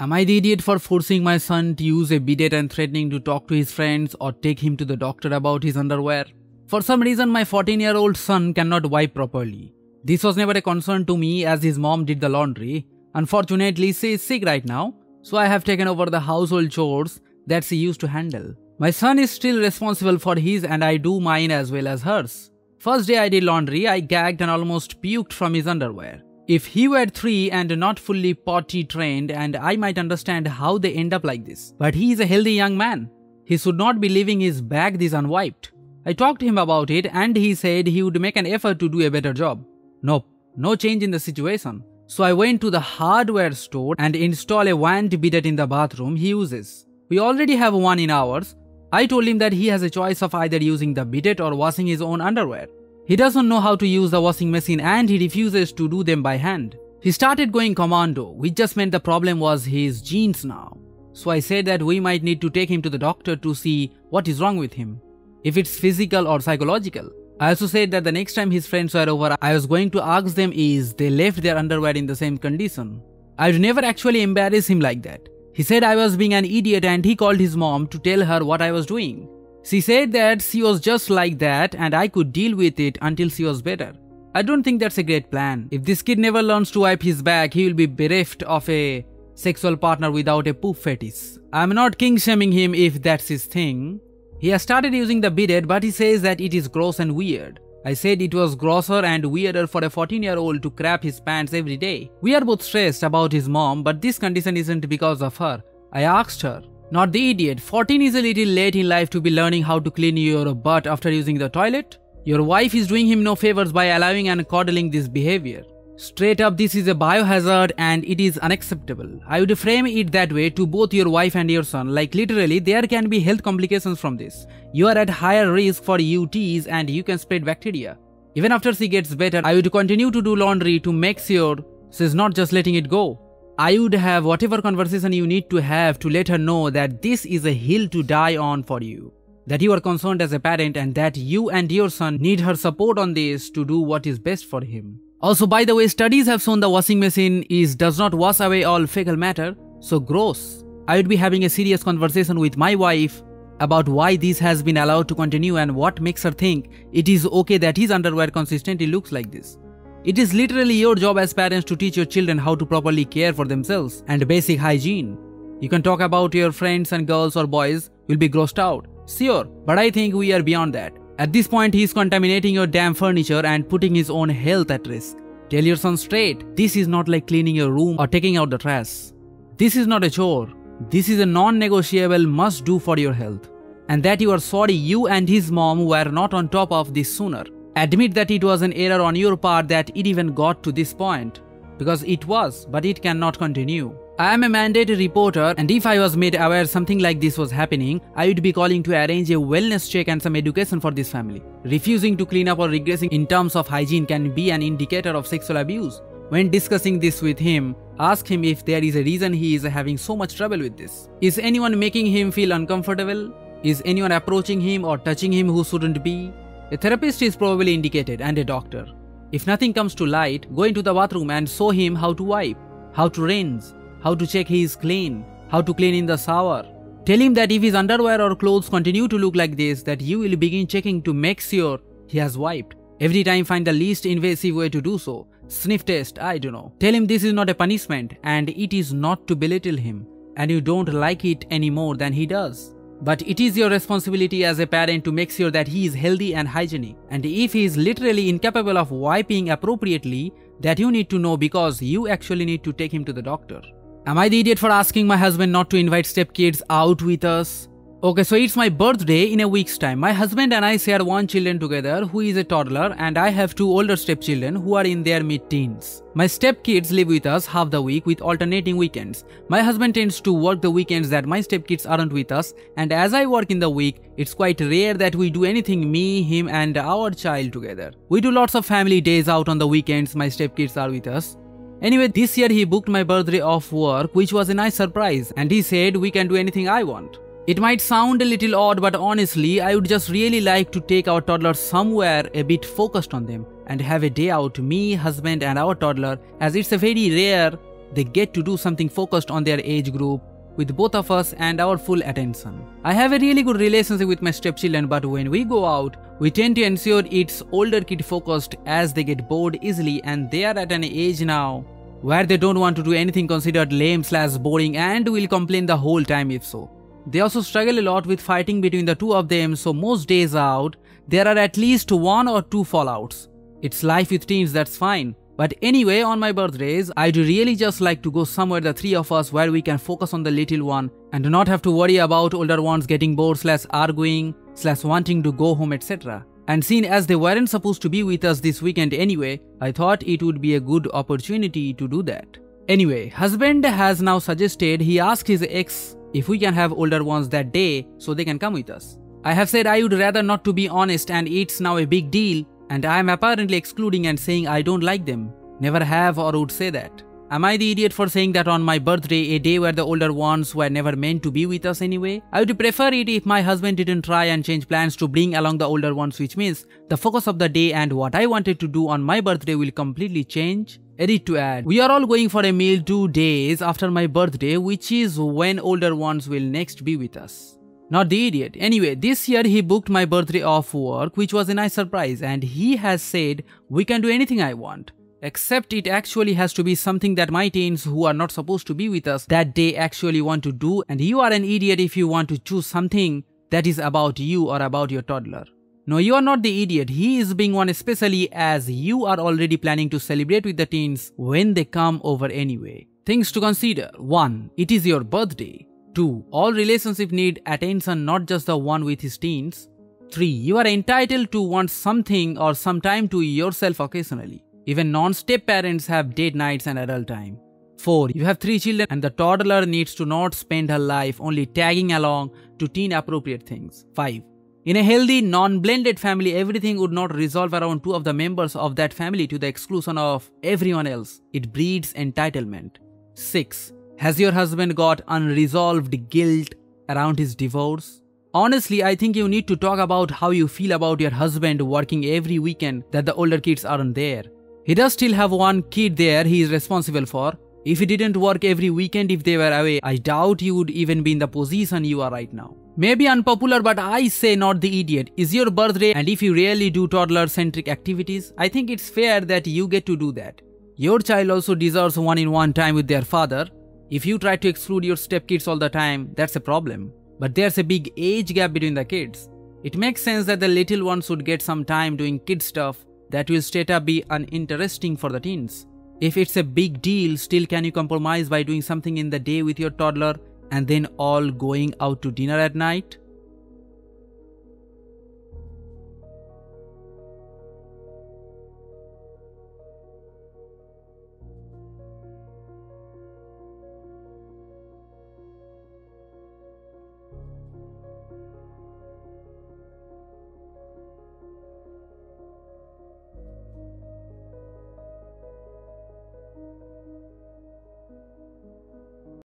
Am I the idiot for forcing my son to use a bidet and threatening to talk to his friends or take him to the doctor about his underwear? For some reason, my 14-year-old son cannot wipe properly. This was never a concern to me as his mom did the laundry. Unfortunately, she is sick right now, so I have taken over the household chores that she used to handle. My son is still responsible for his and I do mine as well as hers. First day I did laundry, I gagged and almost puked from his underwear. If he were 3 and not fully potty trained, and I might understand how they end up like this. But he is a healthy young man. He should not be leaving his bag this unwiped. I talked to him about it and he said he would make an effort to do a better job. Nope, no change in the situation. So I went to the hardware store and installed a wand bidet in the bathroom he uses. We already have one in ours. I told him that he has a choice of either using the bidet or washing his own underwear. He doesn't know how to use the washing machine and he refuses to do them by hand. He started going commando, which just meant the problem was his genes now. So I said that we might need to take him to the doctor to see what is wrong with him, if it's physical or psychological. I also said that the next time his friends were over, I was going to ask them if they left their underwear in the same condition. I'd never actually embarrass him like that. He said I was being an idiot and he called his mom to tell her what I was doing. She said that she was just like that and I could deal with it until she was better. I don't think that's a great plan. If this kid never learns to wipe his back, he will be bereft of a sexual partner without a poop fetish. I'm not king shaming him if that's his thing. He has started using the bidet, but he says that it is gross and weird. I said it was grosser and weirder for a 14-year-old to crap his pants every day. We are both stressed about his mom, but this condition isn't because of her. I asked her. Not the idiot, 14 is a little late in life to be learning how to clean your butt after using the toilet. Your wife is doing him no favors by allowing and coddling this behavior. Straight up, this is a biohazard and it is unacceptable. I would frame it that way to both your wife and your son, like literally there can be health complications from this. You are at higher risk for UTIs and you can spread bacteria. Even after she gets better, I would continue to do laundry to make sure she's not just letting it go. I would have whatever conversation you need to have to let her know that this is a hill to die on for you, that you are concerned as a parent and that you and your son need her support on this to do what is best for him. Also, by the way, studies have shown the washing machine does not wash away all fecal matter, so gross. I would be having a serious conversation with my wife about why this has been allowed to continue and what makes her think it is okay that his underwear consistently looks like this. It is literally your job as parents to teach your children how to properly care for themselves and basic hygiene. You can talk about your friends and girls or boys will be grossed out, sure, but I think we are beyond that. At this point, he is contaminating your damn furniture and putting his own health at risk. Tell your son straight, this is not like cleaning your room or taking out the trash. This is not a chore. This is a non-negotiable must-do for your health. And that you are sorry you and his mom were not on top of this sooner. Admit that it was an error on your part that it even got to this point. Because it was, but it cannot continue. I am a mandated reporter and if I was made aware something like this was happening, I would be calling to arrange a wellness check and some education for this family. Refusing to clean up or regressing in terms of hygiene can be an indicator of sexual abuse. When discussing this with him, ask him if there is a reason he is having so much trouble with this. Is anyone making him feel uncomfortable? Is anyone approaching him or touching him who shouldn't be? A therapist is probably indicated and a doctor. If nothing comes to light, go into the bathroom and show him how to wipe, how to rinse, how to check he is clean, how to clean in the shower. Tell him that if his underwear or clothes continue to look like this, that you will begin checking to make sure he has wiped. Every time find the least invasive way to do so. Sniff test, I don't know. Tell him this is not a punishment and it is not to belittle him and you don't like it any more than he does. But it is your responsibility as a parent to make sure that he is healthy and hygienic. And if he is literally incapable of wiping appropriately, that you need to know because you actually need to take him to the doctor. Am I the idiot for asking my husband not to invite stepkids out with us? Okay, so it's my birthday in a week's time. My husband and I share one child together who is a toddler and I have two older stepchildren who are in their mid-teens. My stepkids live with us half the week with alternating weekends. My husband tends to work the weekends that my stepkids aren't with us, and as I work in the week, it's quite rare that we do anything me, him and our child together. We do lots of family days out on the weekends my stepkids are with us. Anyway, this year he booked my birthday off work, which was a nice surprise, and he said we can do anything I want. It might sound a little odd, but honestly, I would just really like to take our toddler somewhere a bit focused on them and have a day out, me, husband and our toddler, as it's a very rare They get to do something focused on their age group with both of us and our full attention. I have a really good relationship with my stepchildren, but when we go out, we tend to ensure it's older kid focused as they get bored easily and they are at an age now where they don't want to do anything considered lame/boring and will complain the whole time if so. They also struggle a lot with fighting between the two of them, so most days out, there are at least one or two fallouts. It's life with teens, that's fine. But anyway, on my birthdays, I'd really just like to go somewhere the three of us where we can focus on the little one and not have to worry about older ones getting bored/arguing/wanting to go home, etc. And seeing as they weren't supposed to be with us this weekend anyway, I thought it would be a good opportunity to do that. Anyway, husband has now suggested he asked his ex if we can have older ones that day so they can come with us. I have said I would rather not, to be honest, and it's now a big deal and I am apparently excluding and saying I don't like them. Never have or would say that. Am I the idiot for saying that on my birthday, a day where the older ones were never meant to be with us anyway? I would prefer it if my husband didn't try and change plans to bring along the older ones, which means the focus of the day and what I wanted to do on my birthday will completely change. Edit to add, we are all going for a meal 2 days after my birthday, which is when older ones will next be with us. Not the idiot. Anyway, this year he booked my birthday off work, which was a nice surprise, and he has said we can do anything I want. Except it actually has to be something that my teens who are not supposed to be with us that day actually want to do, and you are an idiot if you want to choose something that is about you or about your toddler. No, you are not the idiot, he is being one, especially as you are already planning to celebrate with the teens when they come over anyway. Things to consider. 1. It is your birthday. 2. All relationships need attention, not just the one with his teens. 3. You are entitled to want something or some time to yourself occasionally. Even non-step parents have date nights and adult time. 4. You have 3 children and the toddler needs to not spend her life only tagging along to teen-appropriate things. 5. In a healthy, non-blended family, everything would not resolve around two of the members of that family to the exclusion of everyone else. It breeds entitlement. 6. Has your husband got unresolved guilt around his divorce? Honestly, I think you need to talk about how you feel about your husband working every weekend that the older kids aren't there. He does still have one kid there he is responsible for. If he didn't work every weekend if they were away, I doubt you would even be in the position you are right now. Maybe unpopular, but I say not the idiot. It's your birthday, and if you really do toddler-centric activities, I think it's fair that you get to do that. Your child also deserves one-on-one time with their father. If you try to exclude your stepkids all the time, that's a problem. But there's a big age gap between the kids. It makes sense that the little ones should get some time doing kid stuff that will straight up be uninteresting for the teens. If it's a big deal, still can you compromise by doing something in the day with your toddler and then all going out to dinner at night?